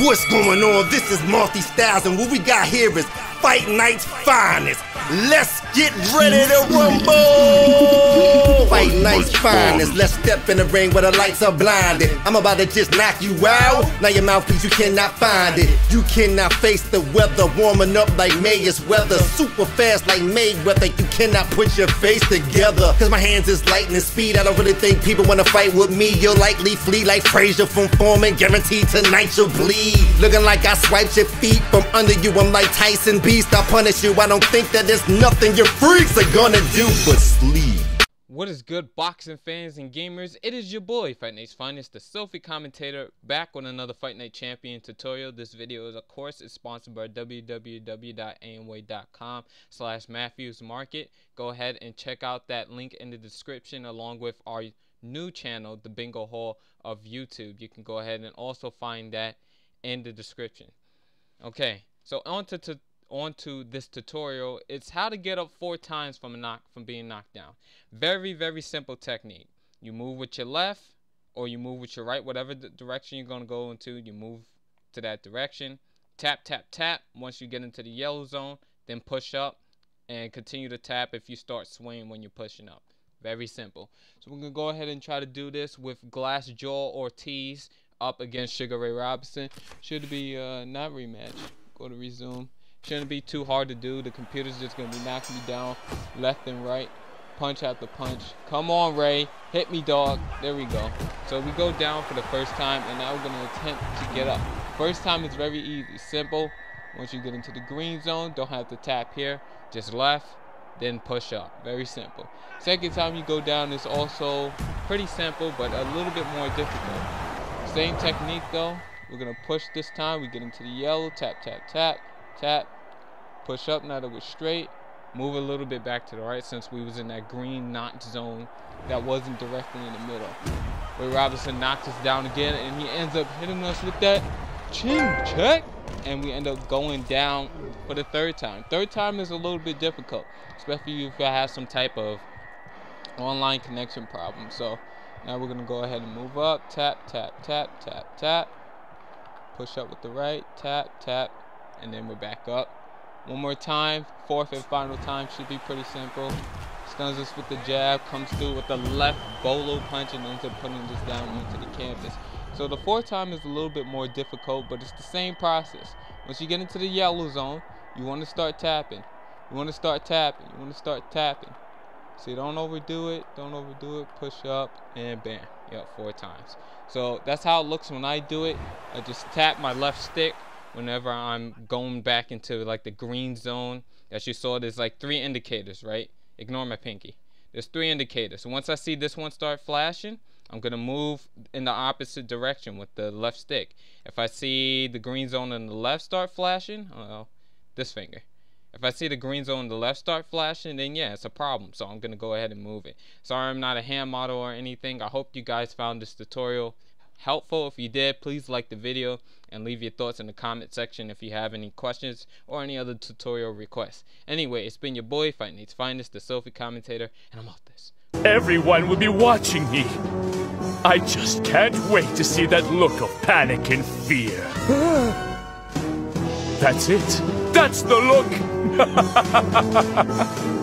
What's going on? This is Marty Styles, and what we got here is Fight Night's Finest. Let's get ready to rumble! Fight Night's Finest. Let's step in the ring where the lights are blinded. I'm about to just knock you out. Now your mouthpiece, you cannot find it. You cannot face the weather. Warming up like May's weather. Super fast like Mayweather. You cannot put your face together. Cause my hands is lightning speed. I don't really think people wanna fight with me. You'll likely flee like Frazier from Foreman. Guaranteed tonight you'll bleed. Looking like I swiped your feet from under you. I'm like Tyson Beast. I punish you. I don't think that there's nothing your freaks are gonna do but sleep. What is good, boxing fans and gamers? It is your boy, Fight Night's Finest, the Sophie commentator, back with another Fight Night Champion tutorial. This video, of course, is sponsored by www.amway.com/MatthewsMarket. Go ahead and check out that link in the description, along with our new channel, The Bingo Hall of YouTube. You can go ahead and also find that in the description. Okay, so on to this tutorial. It's how to get up 4 times from being knocked down. Very simple technique. You move with your left or you move with your right, whatever direction you're going to go into, you move to that direction. Tap, tap, tap. Once you get into the yellow zone, then push up and continue to tap if you start swinging when you're pushing up. Very simple. So we're going to go ahead and try to do this with Glass Jaw Ortiz up against Sugar Ray Robinson. Should be not rematch. Go to resume. Shouldn't be too hard to do. The computer's just going to be knocking me down left and right, punch after punch. Come on, Ray, hit me, dog. There we go. So we go down for the first time, and now we're going to attempt to get up. First time is very easy, simple. Once you get into the green zone, don't have to tap here, just left, then push up. Very simple. Second time you go down is also pretty simple, but a little bit more difficult. Same technique though. We're going to push this time. We get into the yellow, tap, tap, tap. Tap, push up, now that we're straight, move a little bit back to the right since we was in that green knot zone that wasn't directly in the middle. Ray Robinson knocks us down again, and he ends up hitting us with that chin check, and we end up going down for the third time. Third time is a little bit difficult, especially if I have some type of online connection problem. So now we're gonna go ahead and move up, tap, tap, tap, tap, tap, push up with the right, tap, tap, and then we're back up. One more time, fourth and final time, should be pretty simple. Stuns us with the jab, comes through with the left bolo punch, and ends up putting us down onto the canvas. So the fourth time is a little bit more difficult, but it's the same process. Once you get into the yellow zone, you want to start tapping. You want to start tapping, you want to start tapping. See, don't overdo it, push up, and bam. Yep, 4 times. So that's how it looks when I do it. I just tap my left stick whenever I'm going back into like the green zone that you saw. There's like 3 indicators, right? Ignore my pinky. There's 3 indicators. So once I see this one start flashing, I'm gonna move in the opposite direction with the left stick. If I see the green zone on the left start flashing, this finger. If I see the green zone on the left start flashing, then yeah, it's a problem. So I'm gonna go ahead and move it. Sorry, I'm not a hand model or anything. I hope you guys found this tutorial helpful. If you did, please like the video and leave your thoughts in the comment section if you have any questions or any other tutorial requests. Anyway, it's been your boy, Fight Night's Finest, the Sophie commentator, and I'm off this. Everyone will be watching me. I just can't wait to see that look of panic and fear. That's it. That's the look.